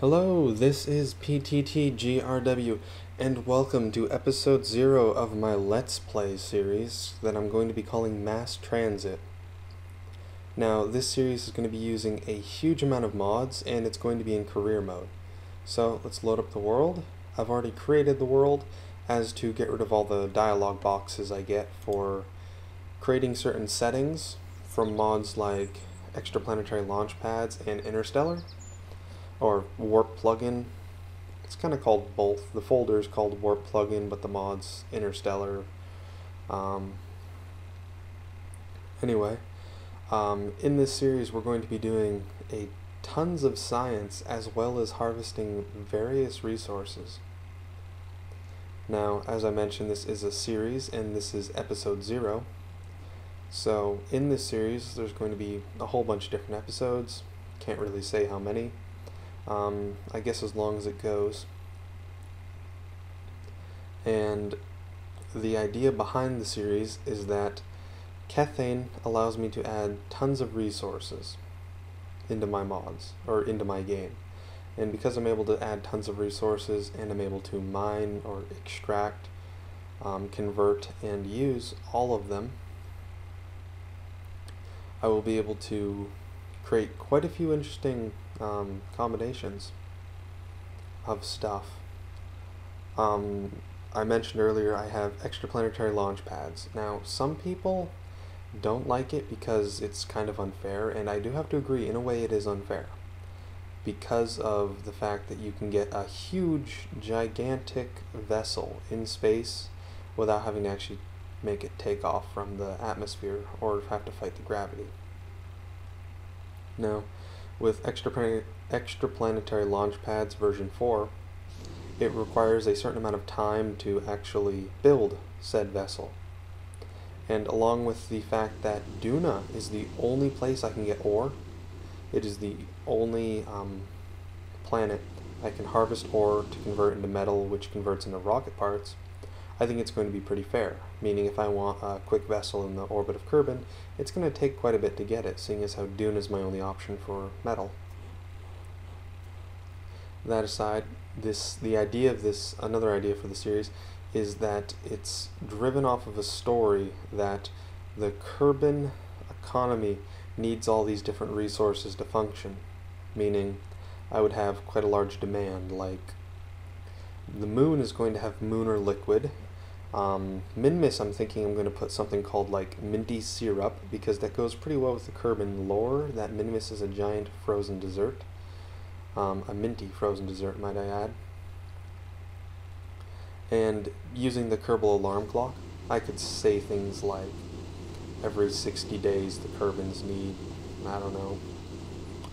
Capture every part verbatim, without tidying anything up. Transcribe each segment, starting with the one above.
Hello, this is P T T G R W, and welcome to episode zero of my Let's Play series that I'm going to be calling Mass Transit. Now, this series is going to be using a huge amount of mods, and it's going to be in career mode. So, let's load up the world. I've already created the world, as to get rid of all the dialogue boxes I get for creating certain settings from mods like Extraplanetary Launchpads and Interstellar, or Warp Plugin. It's kind of called both. The folder is called Warp Plugin, but the mod's Interstellar. Um, anyway, um, in this series we're going to be doing a tons of science as well as harvesting various resources. Now, as I mentioned, this is a series and this is episode zero. So in this series there's going to be a whole bunch of different episodes. Can't really say how many. Um, I guess as long as it goes. And the idea behind the series is that Kethane allows me to add tons of resources into my mods, or into my game. And because I'm able to add tons of resources and I'm able to mine or extract, um, convert, and use all of them, I will be able to create quite a few interesting um, combinations of stuff. Um, I mentioned earlier I have extraplanetary launch pads. Now, some people don't like it because it's kind of unfair, and I do have to agree, in a way it is unfair, because of the fact that you can get a huge, gigantic vessel in space without having to actually make it take off from the atmosphere or have to fight the gravity. Now, with extraplan- extraplanetary launch pads version four, it requires a certain amount of time to actually build said vessel. And along with the fact that Duna is the only place I can get ore, it is the only um, planet I can harvest ore to convert into metal, which converts into rocket parts, I think it's going to be pretty fair, meaning if I want a quick vessel in the orbit of Kerbin, it's going to take quite a bit to get it, seeing as how Dune is my only option for metal. That aside, this the idea of this, another idea for the series, is that it's driven off of a story that the Kerbin economy needs all these different resources to function, meaning I would have quite a large demand, like the moon is going to have lunar liquid. Um, Minmus, I'm thinking I'm going to put something called like minty syrup, because that goes pretty well with the Kerbin lore, that Minmus is a giant frozen dessert. Um, a minty frozen dessert, might I add. And using the Kerbal alarm clock, I could say things like, every sixty days the Kerbins need, I don't know,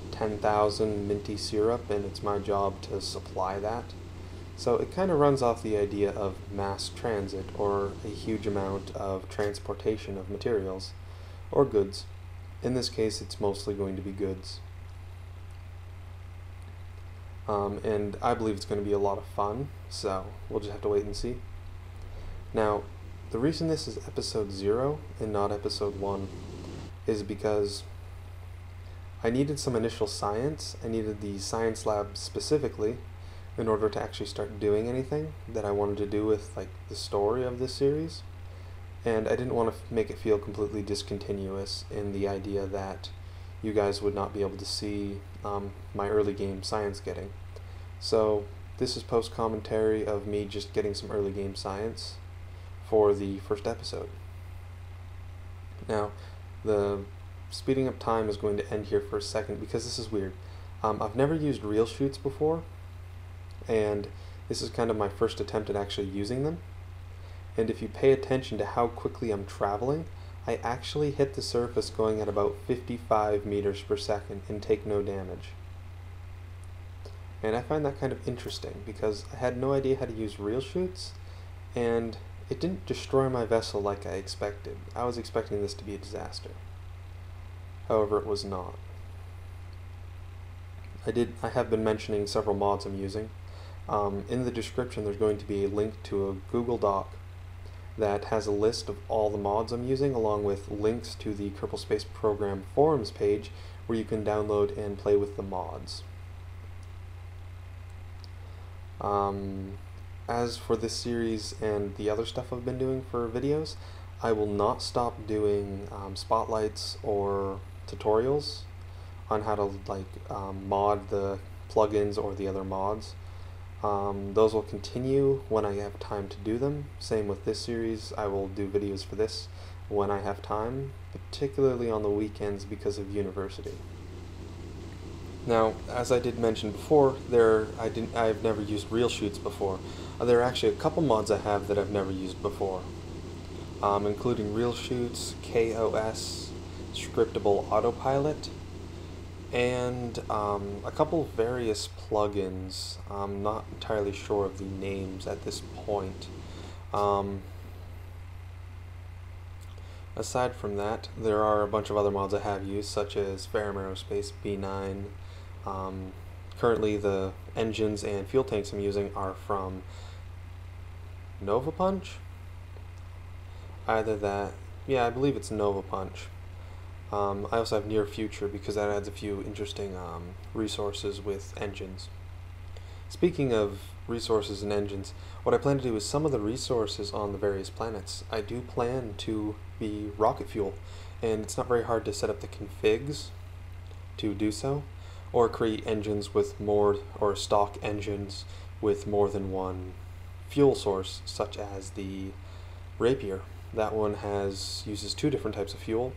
ten thousand minty syrup, and it's my job to supply that. So it kind of runs off the idea of mass transit, or a huge amount of transportation of materials, or goods. In this case, it's mostly going to be goods. Um, and I believe it's going to be a lot of fun, so we'll just have to wait and see. Now, the reason this is episode zero and not episode one is because I needed some initial science. I needed the science lab specifically, in order to actually start doing anything that I wanted to do with like the story of this series. And I didn't want to make it feel completely discontinuous, in the idea that you guys would not be able to see um, my early game science getting. So this is post-commentary of me just getting some early game science for the first episode. Now, the speeding up time is going to end here for a second, because this is weird. Um, I've never used RealChutes before, and this is kind of my first attempt at actually using them. And if you pay attention to how quickly I'm traveling, I actually hit the surface going at about fifty-five meters per second and take no damage. And I find that kind of interesting, because I had no idea how to use RealChutes, and it didn't destroy my vessel like I expected. I was expecting this to be a disaster. However, it was not. I did. I have been mentioning several mods I'm using. Um, in the description there's going to be a link to a Google Doc that has a list of all the mods I'm using, along with links to the Kerbal Space Program forums page where you can download and play with the mods. Um, as for this series and the other stuff I've been doing for videos, I will not stop doing um, spotlights or tutorials on how to like um, mod the plugins or the other mods. Um, those will continue when I have time to do them. Same with this series, I will do videos for this when I have time, particularly on the weekends because of university. Now, as I did mention before, there I didn't I've never used RealChutes before. There are actually a couple mods I have that I've never used before, um, including RealChutes, K O S, Scriptable Autopilot, and um, a couple various plugins. I'm not entirely sure of the names at this point. Um, aside from that, there are a bunch of other mods I have used, such as Ferram Aerospace B nine. Um, currently the engines and fuel tanks I'm using are from Nova Punch? Either that, yeah, I believe it's Nova Punch. Um, I also have Near Future because that adds a few interesting um, resources with engines. Speaking of resources and engines, what I plan to do is some of the resources on the various planets. I do plan to be rocket fuel, and it's not very hard to set up the configs to do so, or create engines with more, or stock engines with more than one fuel source, such as the Rapier. That one has uses two different types of fuel.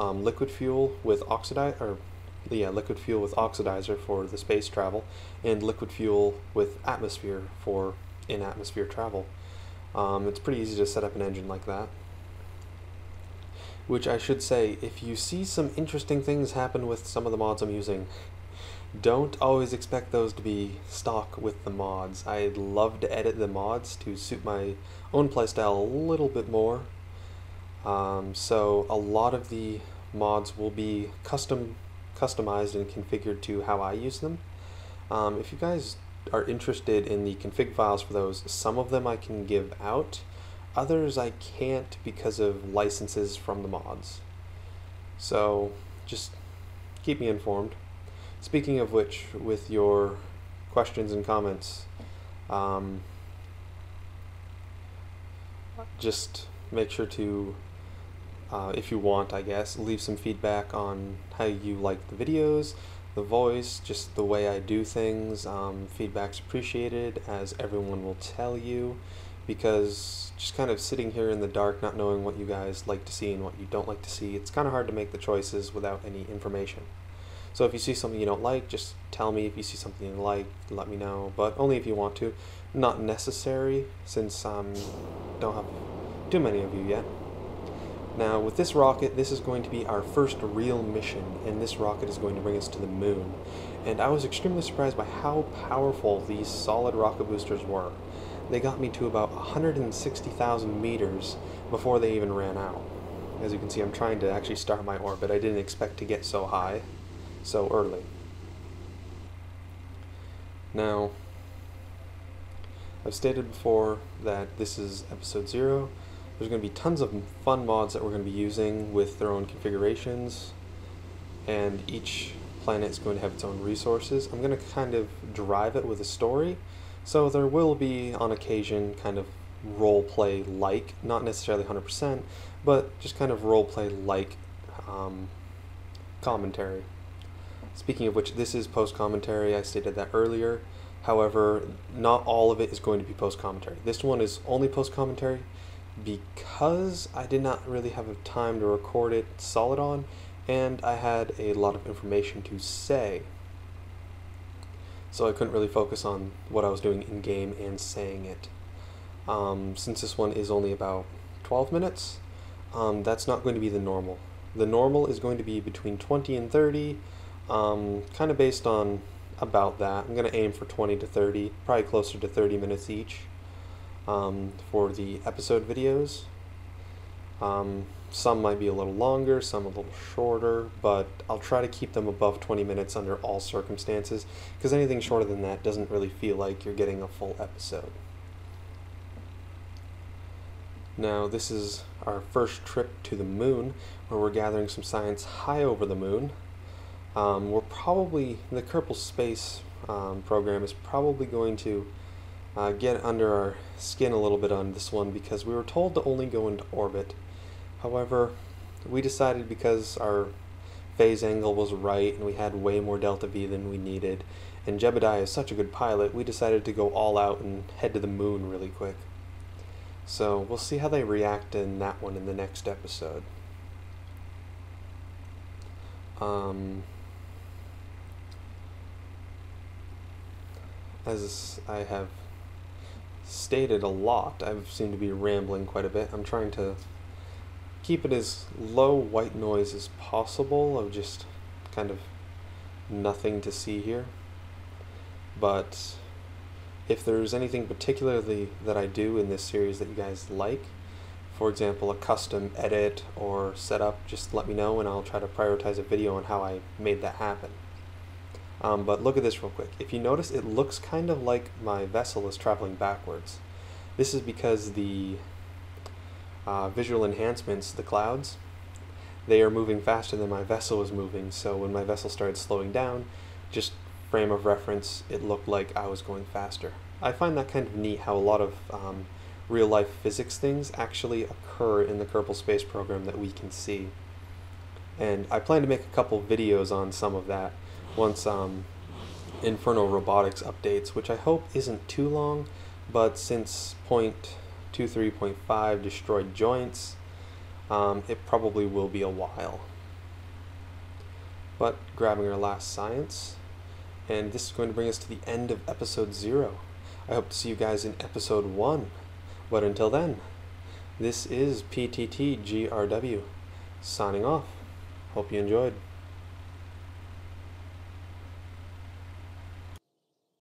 Um, liquid fuel with oxidizer, or yeah, liquid fuel with oxidizer for the space travel, and liquid fuel with atmosphere for in-atmosphere travel. Um, it's pretty easy to set up an engine like that. Which I should say, if you see some interesting things happen with some of the mods I'm using, don't always expect those to be stock with the mods. I'd love to edit the mods to suit my own playstyle a little bit more. Um, so a lot of the mods will be custom, customized and configured to how I use them. Um, if you guys are interested in the config files for those, some of them I can give out, others I can't because of licenses from the mods. So just keep me informed. Speaking of which, with your questions and comments, um, just make sure to Uh, if you want, I guess, leave some feedback on how you like the videos, the voice, just the way I do things. Um, feedback's appreciated, as everyone will tell you, because just kind of sitting here in the dark, not knowing what you guys like to see and what you don't like to see, it's kind of hard to make the choices without any information. So if you see something you don't like, just tell me. If you see something you like, let me know, but only if you want to. Not necessary, since I um, don't have too many of you yet. Now, with this rocket, this is going to be our first real mission, and this rocket is going to bring us to the moon. And I was extremely surprised by how powerful these solid rocket boosters were. They got me to about one hundred sixty thousand meters before they even ran out. As you can see, I'm trying to actually start my orbit. I didn't expect to get so high so early. Now, I've stated before that this is episode zero. There's going to be tons of fun mods that we're going to be using with their own configurations, and each planet is going to have its own resources. I'm going to kind of drive it with a story, so there will be, on occasion, kind of roleplay-like, not necessarily one hundred percent, but just kind of roleplay-like um, commentary. Speaking of which, this is post-commentary, I stated that earlier. However, not all of it is going to be post-commentary. This one is only post-commentary, because I did not really have time to record it solid on, and I had a lot of information to say. So I couldn't really focus on what I was doing in-game and saying it. Um, since this one is only about twelve minutes, um, that's not going to be the normal. The normal is going to be between twenty and thirty, um, kind of based on about that. I'm going to aim for twenty to thirty, probably closer to thirty minutes each. Um, for the episode videos. Um, some might be a little longer, some a little shorter, but I'll try to keep them above twenty minutes under all circumstances, because anything shorter than that doesn't really feel like you're getting a full episode. Now, this is our first trip to the moon, where we're gathering some science high over the moon. Um, we're probably, the Kerbal Space um, Program is probably going to uh, get under our skin a little bit on this one, because we were told to only go into orbit. However, we decided, because our phase angle was right and we had way more delta V than we needed, and Jebediah is such a good pilot, we decided to go all out and head to the moon really quick. So we'll see how they react in that one in the next episode. Um, as I have stated a lot, I've seemed to be rambling quite a bit. I'm trying to keep it as low white noise as possible, of just kind of nothing to see here. But if there's anything particularly that I do in this series that you guys like, for example, a custom edit or setup, just let me know and I'll try to prioritize a video on how I made that happen. Um, but look at this real quick. If you notice, it looks kind of like my vessel is traveling backwards. This is because the uh, visual enhancements, the clouds, they are moving faster than my vessel is moving, so when my vessel started slowing down, just frame of reference, it looked like I was going faster. I find that kind of neat, how a lot of um, real-life physics things actually occur in the Kerbal Space Program that we can see. And I plan to make a couple videos on some of that once um, Infernal Robotics updates, which I hope isn't too long, but since point two three point five destroyed joints, um, it probably will be a while. But grabbing our last science, and this is going to bring us to the end of episode zero. I hope to see you guys in episode one. But until then, this is P T T G R W signing off. Hope you enjoyed.